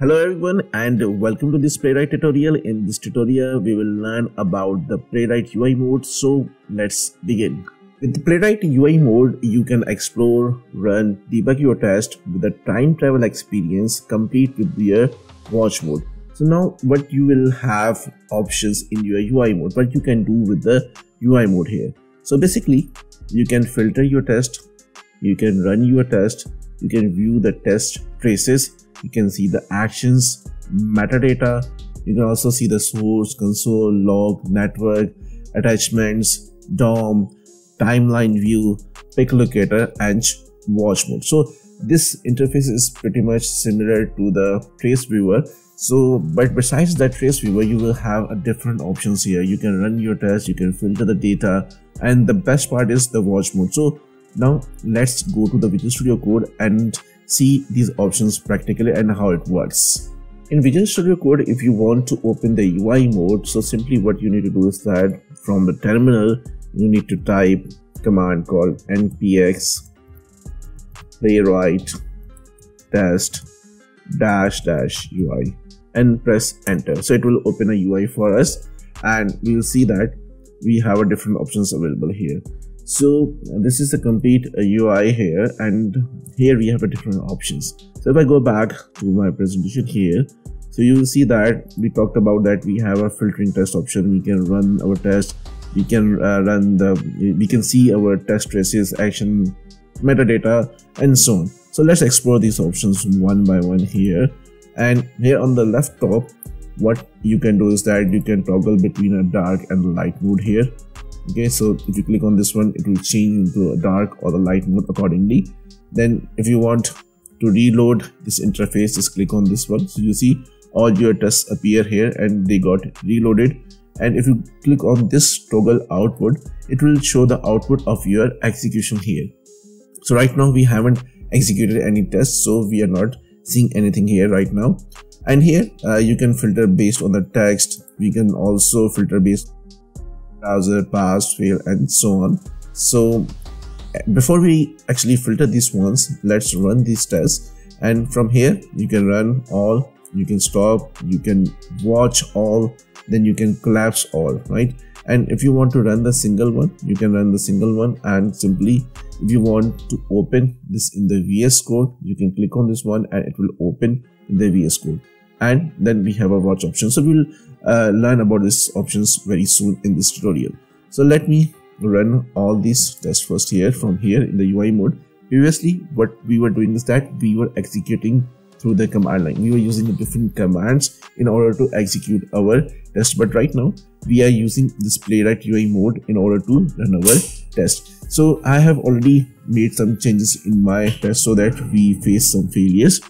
Hello everyone and welcome to this Playwright tutorial. In this tutorial we will learn about the Playwright UI mode, so let's begin. With the Playwright UI mode you can explore, run, debug your test with a time travel experience complete with your watch mode. So now what you will have options in your UI mode, what you can do with the UI mode here. So basically you can filter your test, you can run your test, you can view the test traces, you can see the actions, metadata, you can also see the source, console, log, network, attachments, DOM, timeline view, pick locator and watch mode. So this interface is pretty much similar to the trace viewer. So but besides that trace viewer you will have different options here. You can run your test, you can filter the data, and the best part is the watch mode. So now let's go to the Visual Studio Code and see these options practically and how it works. In Visual Studio Code, if you want to open the UI mode, so simply what you need to do is that from the terminal, you need to type command called npx playwright test -- UI and press enter. So it will open a UI for us and we will see that we have different options available here. So this is a complete UI here, and here we have different options. So if I go back to my presentation here, so you will see that we talked about that we have a filtering test option. We can run our test, we can we can see our test traces, action, metadata and so on. So let's explore these options one by one here. And here on the left top, what you can do is that you can toggle between a dark and light mode here. Okay, so if you click on this one, it will change into a dark or the light mode accordingly. Then if you want to reload this interface, just click on this one. So you see all your tests appear here and they got reloaded. And if you click on this toggle output, it will show the output of your execution here. So right now we haven't executed any tests, so we are not seeing anything here right now. And here you can filter based on the text. We can also filter based browser, pass, fail and so on. So before we actually filter these ones, let's run these tests. And from here you can run all, you can stop, you can watch all, then you can collapse all, right? And if you want to run the single one, you can run the single one. And simply if you want to open this in the VS Code, you can click on this one and it will open in the VS Code. And then we have a watch option. So we will learn about these options very soon in this tutorial. So let me run all these tests first here from here in the UI mode. Previously what we were doing is that we were executing through the command line. We were using different commands in order to execute our test, but right now we are using this Playwright UI mode in order to run our test. So I have already made some changes in my test so that we face some failures,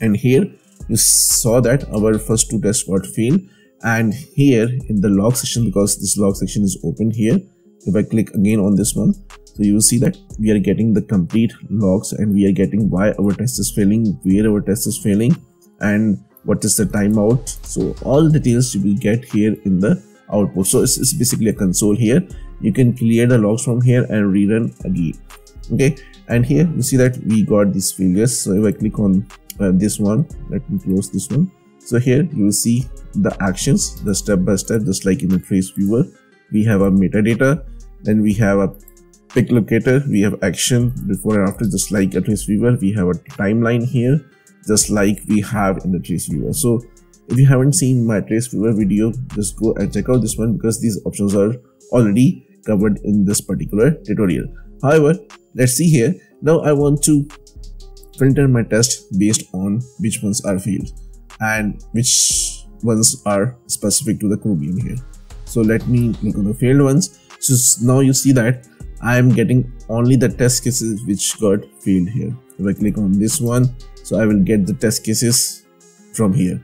and here you saw that our first two tests got failed. And here in the log section, because this log section is open here, if I click again on this one, so you will see that we are getting the complete logs and we are getting why our test is failing, where our test is failing and what is the timeout. So all details you will get here in the output. So it's basically a console here. You can clear the logs from here and rerun again. Okay, and here you see that we got these failures. So if I click on this one, let me close this one. So here you will see the actions, the step by step, just like in the trace viewer. We have a metadata, then we have a pick locator, we have action before and after, just like a trace viewer. We have a timeline here, just like we have in the trace viewer. So if you haven't seen my trace viewer video, just go and check out this one, because these options are already covered in this particular tutorial. However, let's see here. Now I want to filter my test based on which ones are failed and which ones are specific to the chromium here. So let me click on the failed ones. So now you see that I am getting only the test cases which got failed here. If I click on this one, so I will get the test cases from here.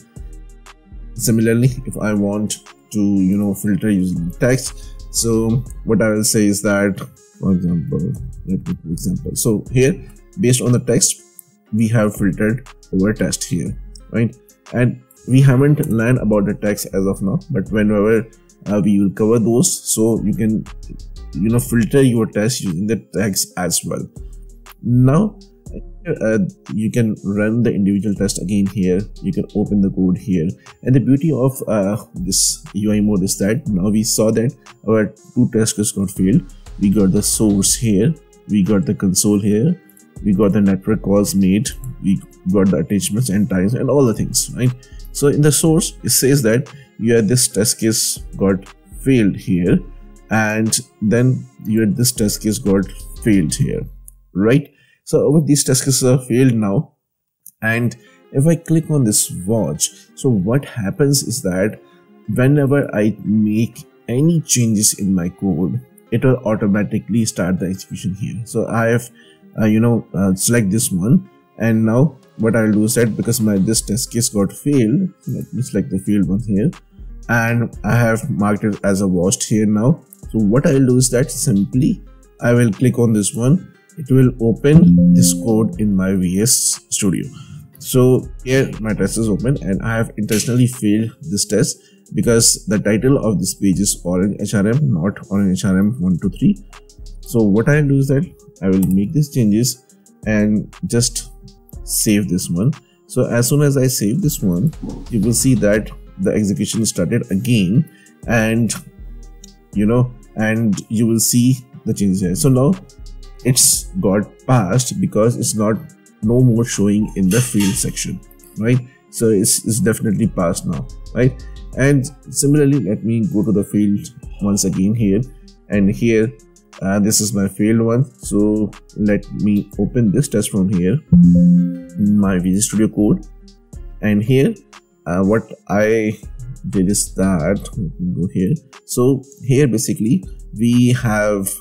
Similarly, if I want to, you know, filter using text, so what I will say is that, for example, let me do example. So here based on the text we have filtered our test here, right? And we haven't learned about the text as of now, but whenever we will cover those, so you can, you know, filter your test using the text as well. Now You can run the individual test again here. You can open the code here, and the beauty of this UI mode is that now we saw that our two tests got failed. We got the source here, we got the console here, we got the network calls made, we got the attachments and times and all the things, right? So in the source it says that this test case got failed here, and then this test case got failed here, right? So over these test cases are failed now, and if I click on this watch, so what happens is that whenever I make any changes in my code, it will automatically start the execution here. So I have select this one, and now what I'll do is that because this test case got failed, let me select the failed one here, and I have marked it as a watched here now. So what I'll do is that simply I will click on this one. It will open this code in my VS Studio. So here my test is open, and I have intentionally failed this test because the title of this page is orange HRM, not orange HRM 123. So what I'll do is that I will make these changes and just save this one. So as soon as I save this one, you will see that the execution started again, and you will see the changes here. So now it's got passed because it's no more showing in the field section, right? So it's definitely passed now, right? And similarly, let me go to the field once again here, and here this is my failed one. So let me open this test from here, my Visual Studio Code, and here what I did is that, let me go here. So here basically we have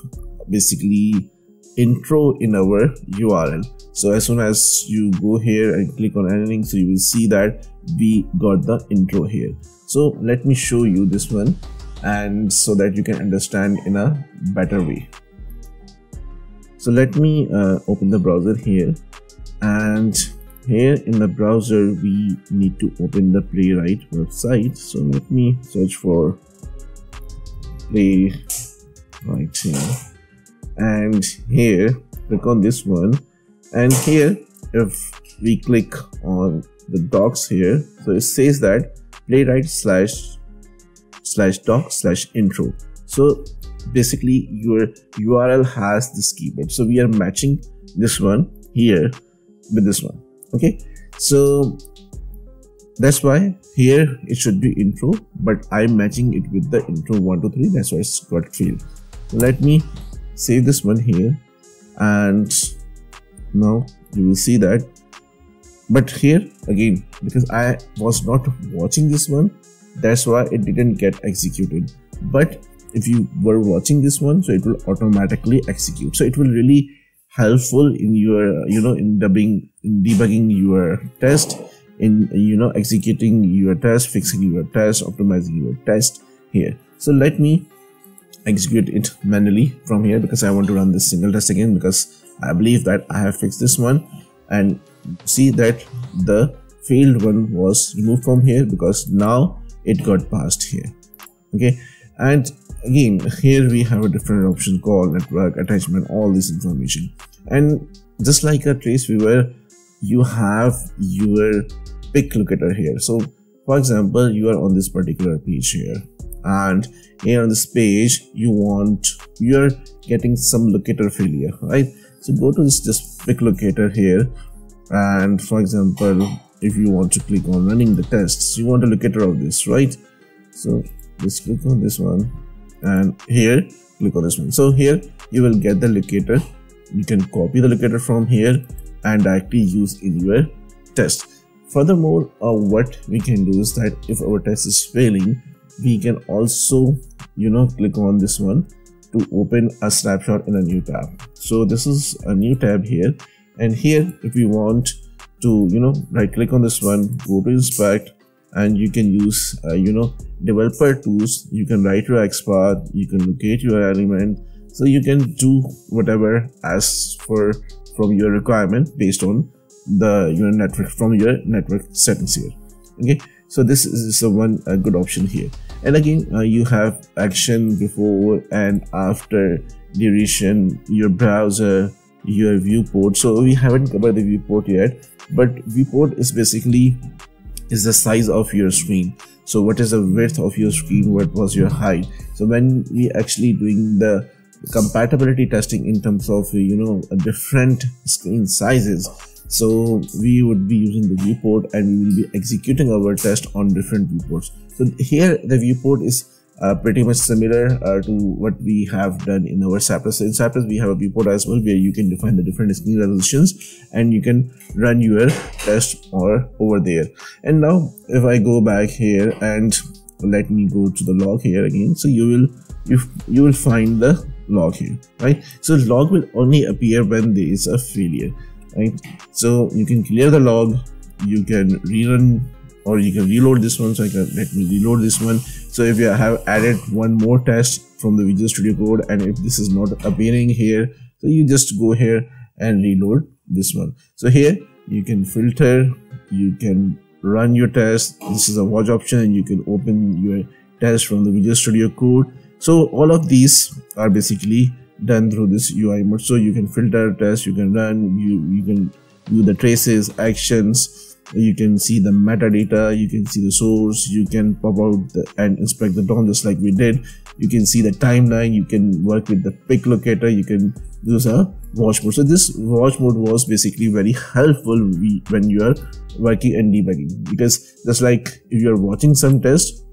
intro in our URL. So as soon as you go here and click on anything, so you will see that we got the intro here. So let me show you this one, and so that you can understand in a better way. So let me open the browser here, and here in the browser we need to open the Playwright website. So let me search for Playwright here, and here click on this one, and here if we click on the docs here, so it says that Playwright /docs/intro. So basically your URL has this keyword, so we are matching this one here with this one. Okay, so that's why here it should be intro, but I'm matching it with the intro 123, that's why it's got failed. Let me save this one here, and now you will see that, but here again, because I was not watching this one, that's why it didn't get executed. But if you were watching this one, so it will automatically execute. So it will really helpful in your in debugging your test, in executing your test, fixing your test, optimizing your test here. So let me execute it manually from here, because I want to run this single test again, because I believe that I have fixed this one, and see that the failed one was removed from here because now it got passed here. Okay, and again here we have a different option called network, attachment, all this information. And just like a trace viewer, you have your pick locator here. So for example, you are on this particular page here, and here on this page you're getting some locator failure, right? So go to this pick locator here, and for example, if you want to click on running the tests, you want a locator of this, right? So let's click on this one, and here click on this one. So here you will get the locator. You can copy the locator from here and directly use in your test. Furthermore, what we can do is that if our test is failing, we can also click on this one to open a snapshot in a new tab. So this is a new tab here, and here if you want to right click on this one, go to inspect, and you can use developer tools. You can write your XPath, you can locate your element, so you can do whatever as for from your requirement based on the network, from your network settings here. Okay, so this is the one good option here. And again, you have action, before and after, duration, your browser, your viewport. So we haven't covered the viewport yet, but viewport is basically is the size of your screen. So what is the width of your screen, what was your height. So when we actually doing the compatibility testing in terms of, you know, different screen sizes, so we would be using the viewport and we will be executing our test on different viewports. So here the viewport is pretty much similar to what we have done in our Cypress. In Cypress we have a viewport as well, where you can define the different screen resolutions and you can run your test or over there. And now if I go back here and let me go to the log here again, so you will find the log here, right? So log will only appear when there is a failure, right? So you can clear the log, you can rerun, or you can reload this one. So I can, let me reload this one. So if you have added one more test from the Visual Studio Code and if this is not appearing here, so you just go here and reload this one. So here you can filter, you can run your test. This is a watch option and you can open your test from the Visual Studio Code. So all of these are basically done through this UI mode. So you can filter test, you can run, you can view the traces, actions, you can see the metadata, you can see the source, you can pop out and inspect the DOM just like we did, you can see the timeline, you can work with the pick locator, you can use a watch mode. So this watch mode was basically very helpful when you are working and debugging, because just like if you are watching some test,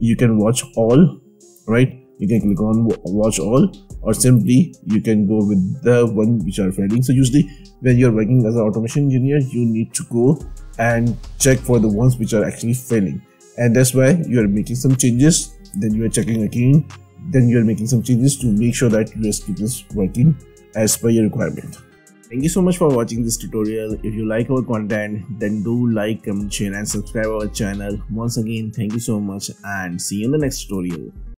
you can watch all, right? You can click on watch all, or simply you can go with the one which are failing. So usually when you're working as an automation engineer, you need to go and check for the ones which are actually failing, and that's why you are making some changes, then you are checking again, then you are making some changes to make sure that your script is working as per your requirement. Thank you so much for watching this tutorial. If you like our content, then do like, comment, share and subscribe our channel. Once again, thank you so much and see you in the next tutorial.